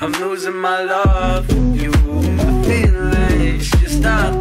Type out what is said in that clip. I'm losing my love for you. I feel like it's just not